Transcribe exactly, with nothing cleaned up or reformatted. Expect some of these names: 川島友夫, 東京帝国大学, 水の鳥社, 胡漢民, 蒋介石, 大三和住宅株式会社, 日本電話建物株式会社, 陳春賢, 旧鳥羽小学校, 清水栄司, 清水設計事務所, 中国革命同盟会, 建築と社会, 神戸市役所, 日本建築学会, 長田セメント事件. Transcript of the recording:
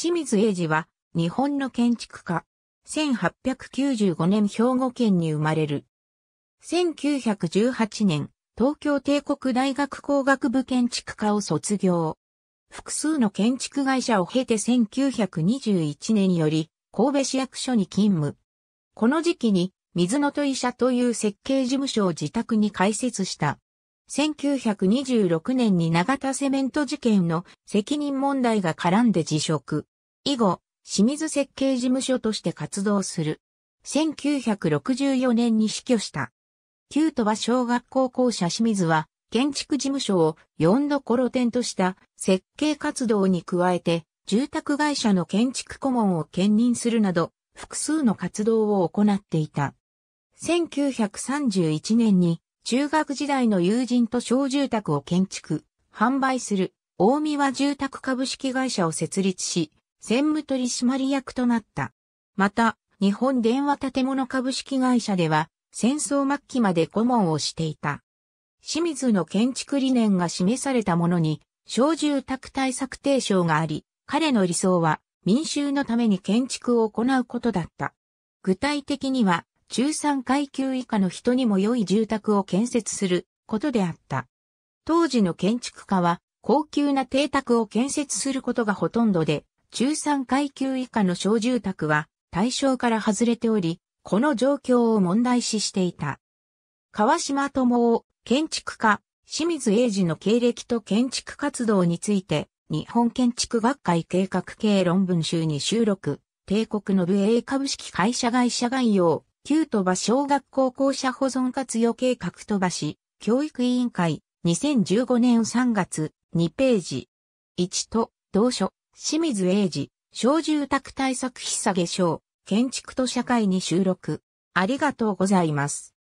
清水栄司は、日本の建築家。せんはっぴゃくきゅうじゅうごねん兵庫県に生まれる。せんきゅうひゃくじゅうはちねん、東京帝国大学工学部建築科を卒業。複数の建築会社を経てせんきゅうひゃくにじゅういちねんより神戸市役所に勤務。この時期に水の鳥社という設計事務所を自宅に開設した。せんきゅうひゃくにじゅうろくねんに長田セメント事件の責任問題が絡んで辞職。以後、清水設計事務所として活動する。せんきゅうひゃくろくじゅうよねんに死去した。旧鳥羽小学校校舎清水は、建築事務所をよんどころ転とした設計活動に加えて、住宅会社の建築顧問を兼任するなど、複数の活動を行っていた。せんきゅうひゃくさんじゅういちねんに、中学時代の友人と小住宅を建築、販売する、大三和住宅株式会社を設立し、専務取締役となった。また、日本電話建物株式会社では、戦争末期まで顧問をしていた。清水の建築理念が示されたものに、小住宅対策提唱があり、彼の理想は、民衆のために建築を行うことだった。具体的には、中産階級以下の人にも良い住宅を建設することであった。当時の建築家は、高級な邸宅を建設することがほとんどで、中産階級以下の小住宅は対象から外れており、この状況を問題視していた。川島友夫、建築家、清水栄司の経歴と建築活動について、日本建築学会計画系論文集に収録、帝国の武営株式会社会社概要、旧鳥羽小学校校舎保存活用計画鳥羽市、教育委員会、にせんじゅうごねんさんがつ、にページ。いちと、同書。清水栄司、小住宅対策示唆下抄、建築と社会に収録。ありがとうございます。